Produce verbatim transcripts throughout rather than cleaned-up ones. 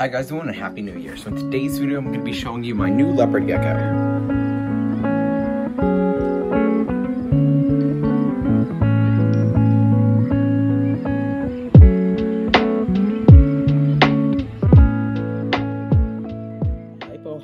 Hi guys, everyone, and Happy New Year. So in today's video, I'm going to be showing you my new leopard gecko.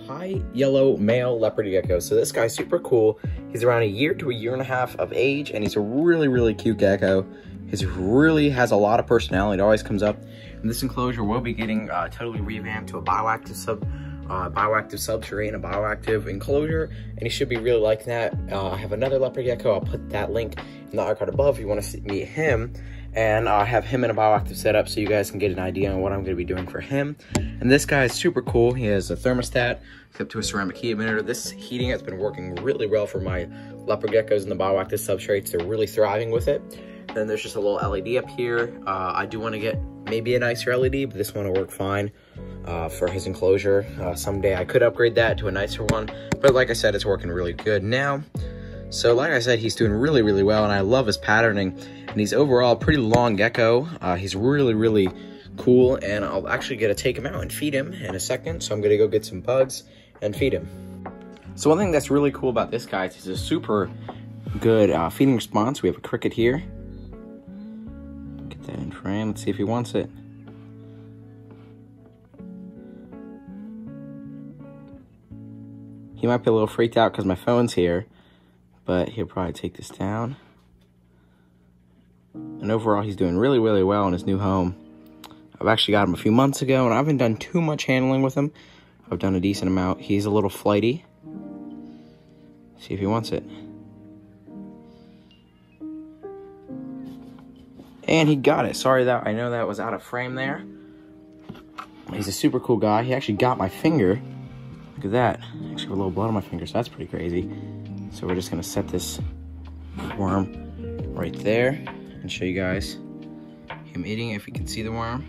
High yellow male leopard gecko. So this guy's super cool. He's around a year to a year and a half of age, and he's a really, really cute gecko. He really has a lot of personality. It always comes up. And this enclosure will be getting uh, totally revamped to a bioactive sub, uh, bioactive substrate and a bioactive enclosure, and he should be really liking that. Uh, I have another leopard gecko. I'll put that link in the art card above if you want to meet him. And I uh, have him in a bioactive setup so you guys can get an idea on what I'm going to be doing for him. And this guy is super cool. He has a thermostat, he's up to a ceramic heat emitter. This heating has been working really well for my leopard geckos in the bioactive substrates. They're really thriving with it. Then there's just a little L E D up here. Uh, I do want to get maybe a nicer L E D, but this one will work fine uh, for his enclosure. Uh, someday I could upgrade that to a nicer one, but like I said, it's working really good now. So like I said, he's doing really, really well, and I love his patterning. And he's overall a pretty long gecko. Uh, he's really, really cool, and I'll actually get to take him out and feed him in a second. So I'm gonna go get some bugs and feed him. So one thing that's really cool about this guy is he's a super good uh, feeding response. We have a cricket here. Get that in frame, let's see if he wants it. He might be a little freaked out because my phone's here, but he'll probably take this down. And overall, he's doing really, really well in his new home. I've actually got him a few months ago, and I haven't done too much handling with him. I've done a decent amount. He's a little flighty. See if he wants it. And he got it. Sorry that I know that was out of frame there. He's a super cool guy. He actually got my finger. Look at that. I actually have a little blood on my finger, so that's pretty crazy. So we're just gonna set this worm right there and show you guys him eating, if you can see the worm.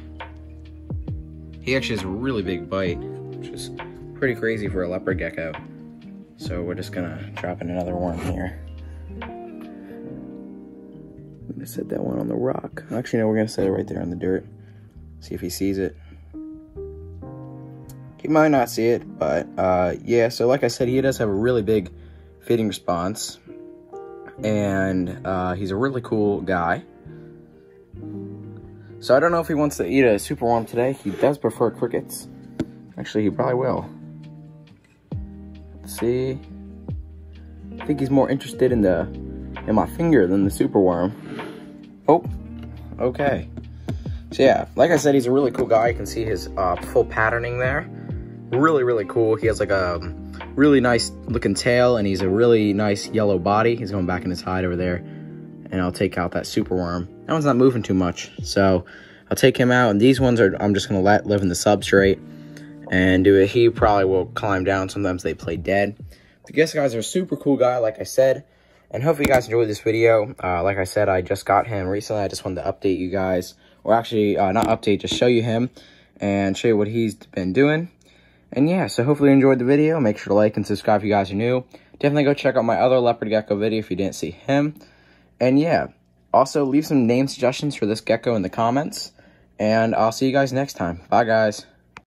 He actually has a really big bite, which is pretty crazy for a leopard gecko. So we're just gonna drop in another worm here. I'm gonna set that one on the rock. Actually, no, we're gonna set it right there on the dirt. See if he sees it. He might not see it, but uh, yeah, so like I said, he does have a really big feeding response, and uh, he's a really cool guy. So I don't know if he wants to eat a super worm today. He does prefer crickets. Actually, he probably will. Let's see. I think he's more interested in the in my finger than the super worm. Oh, okay. So yeah, like I said, he's a really cool guy. You can see his uh, full patterning there. Really, really cool. He has like a really nice looking tail, and he's a really nice yellow body. He's going back in his hide over there, and I'll take out that super worm. That one's not moving too much, so I'll take him out. And these ones are, I'm just gonna let live in the substrate and do it. He probably will climb down. Sometimes they play dead. But yes, guys, are a super cool guy, like I said, and hopefully you guys enjoyed this video. Uh, like I said, I just got him recently. I just wanted to update you guys, or actually uh, not update, just show you him and show you what he's been doing. And yeah, so hopefully you enjoyed the video. Make sure to like and subscribe if you guys are new. Definitely go check out my other leopard gecko video if you didn't see him. And yeah, also leave some name suggestions for this gecko in the comments. And I'll see you guys next time. Bye, guys.